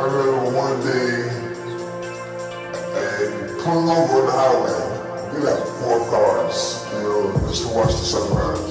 I remember one day, and pulling over on the highway, we got 4 cars, just to watch the sunrise.